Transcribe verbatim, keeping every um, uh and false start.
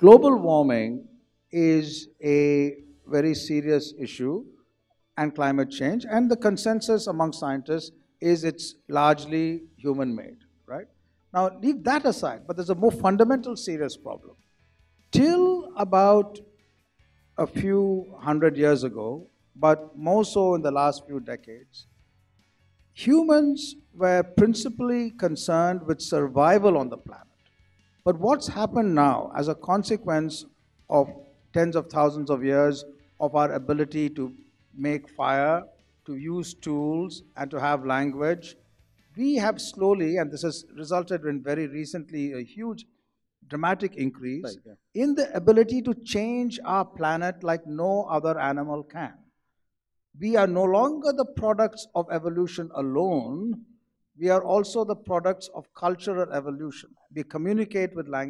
Global warming is a very serious issue, and climate change, and the consensus among scientists is it's largely human-made, right? Now, leave that aside, but there's a more fundamental serious problem. Till about a few hundred years ago, but more so in the last few decades, humans were principally concerned with survival on the planet. But what's happened now as a consequence of tens of thousands of years of our ability to make fire, to use tools, and to have language, we have slowly, and this has resulted in very recently a huge dramatic increase, right, yeah. in the ability to change our planet like no other animal can. We are no longer the products of evolution alone, we are also the products of cultural evolution. We communicate with language.